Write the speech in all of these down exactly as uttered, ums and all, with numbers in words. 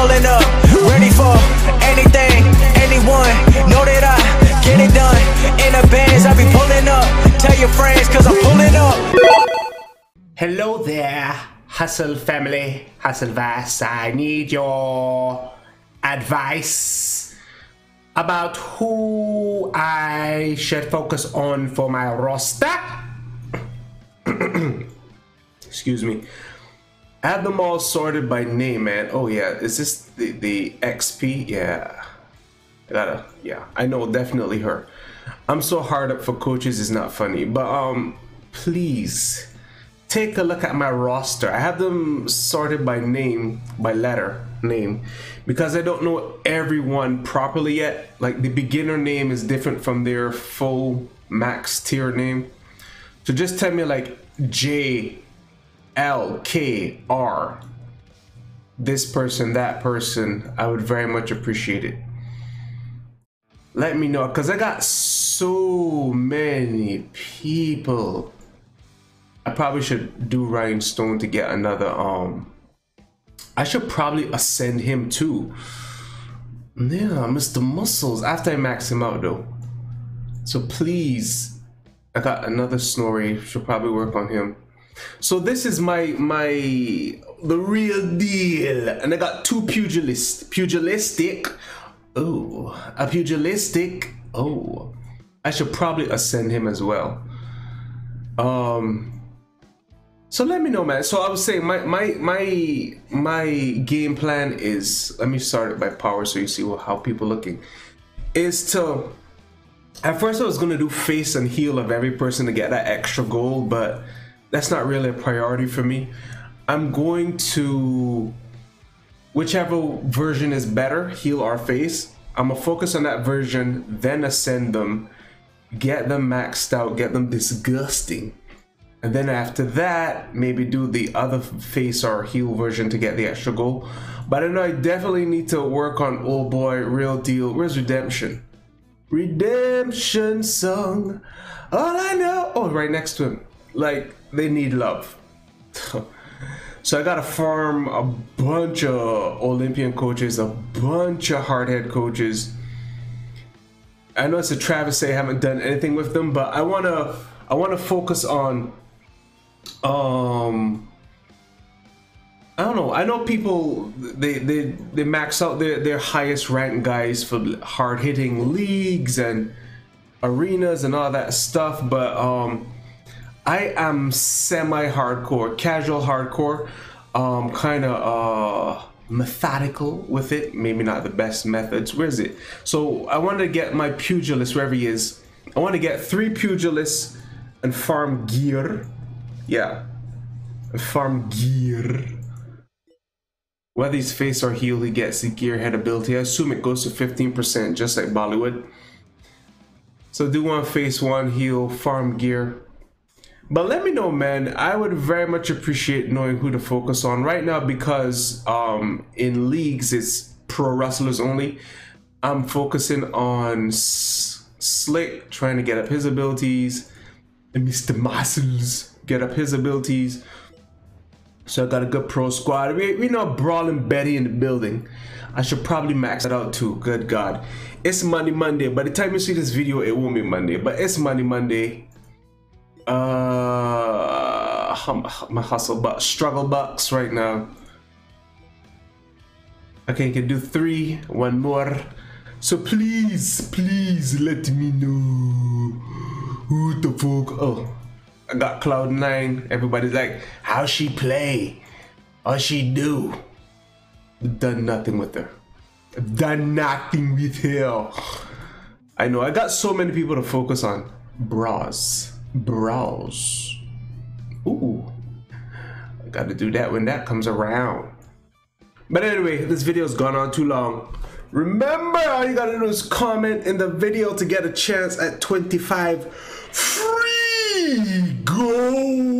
pulling up, ready for anything, anyone. Know that I get it done. In the bands, I be pulling up. Tell your friends, cause I'm pulling up. Hello there, Hustle family, Hustleverse. I need your advice about who I should focus on for my roster. Excuse me. I have them all sorted by name, man. Oh yeah, is this the, the X P? Yeah, I gotta, yeah, I know, definitely her. I'm so hard up for coaches, it's not funny. But um, please take a look at my roster. I have them sorted by name, by letter name, because I don't know everyone properly yet. Like the beginner name is different from their full max tier name. So just tell me like J, L, K, R, this person, that person. I would very much appreciate it. Let me know, because I got so many people. I probably should do Rhinestone to get another, um, I should probably ascend him too. Yeah, Mister Muscles, after I max him out though. So please, I got another Snorri, should probably work on him. So this is my, my, the real deal. And I got two pugilist, pugilistic, oh, a pugilistic, oh. I should probably ascend him as well. Um. So let me know, man. So I was saying my my my my game plan is, let me start it by power so you see how people looking, is to, at first I was gonna do face and heel of every person to get that extra gold, but that's not really a priority for me. I'm going to, whichever version is better, heel or face, I'm gonna focus on that version, then ascend them, get them maxed out, get them disgusting. And then after that, maybe do the other face or heel version to get the extra goal. But I know I definitely need to work on old boy, real deal. Where's Redemption? Redemption song. All I know. Oh, right next to him. Like, they need love. So I gotta farm a bunch of Olympian coaches, a bunch of hardhead coaches. I know it's a travesty I haven't done anything with them, but I wanna, I wanna focus on. Um, I don't know. I know people, they they they max out their their highest ranked guys for hard hitting leagues and arenas and all that stuff. But um, I am semi hardcore, casual hardcore, um, kind of uh methodical with it. Maybe not the best methods. Where is it? So I want to get my pugilist wherever he is. I want to get three pugilists and farm gear. Yeah, farm gear. Whether he's face or heel, he gets the gearhead ability. I assume it goes to fifteen percent, just like Bollywood. So do one face, one heel, farm gear. But let me know, man. I would very much appreciate knowing who to focus on right now, because um, in leagues it's pro wrestlers only. I'm focusing on S Slick, trying to get up his abilities, and Mister Muscles. Get up his abilities. So I got a good pro squad. We, we know Brawling Betty in the building. I should probably max that out too. Good God. It's Money Monday. By the time you see this video, it won't be Monday, but it's Money Monday. Uh, my hustle bucks, struggle bucks right now. Okay, you can do three, one more. So please, please let me know who the fuck. Oh. I got Cloud nine, everybody's like, how she play? All she do? Done nothing with her. Done nothing with her. I know, I got so many people to focus on. Bras. Bras. Ooh. I gotta do that when that comes around. But anyway, this video's gone on too long. Remember, all you gotta do is comment in the video to get a chance at twenty-five free gold.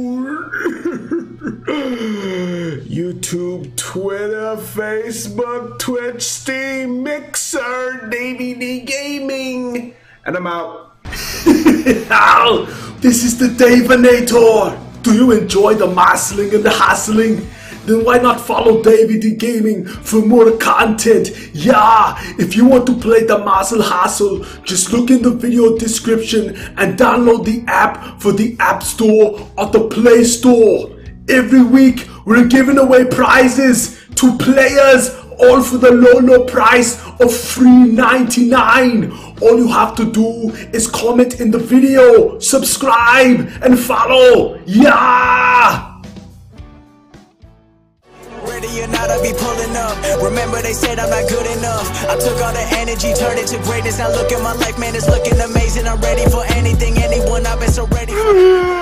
YouTube, Twitter, Facebook, Twitch, Steam, Mixer, Davey D Gaming, and I'm out. Ow, this is the Davenator. Do you enjoy the muscling and the hustling? then why not follow Davey D Gaming for more content? Yeah, if you want to play the Muscle Hustle, just look in the video description and download the app for the App Store or the Play Store. Every week we're giving away prizes to players, all for the low, low price of three ninety-nine. All you have to do is comment in the video, subscribe, and follow. Yeah! Ready or not, I'll be pulling up. Remember they said I'm not good enough. I took all the energy, turned it to greatness. Now look at my life, man, it's looking amazing. I'm ready for anything, anyone. I've been so ready for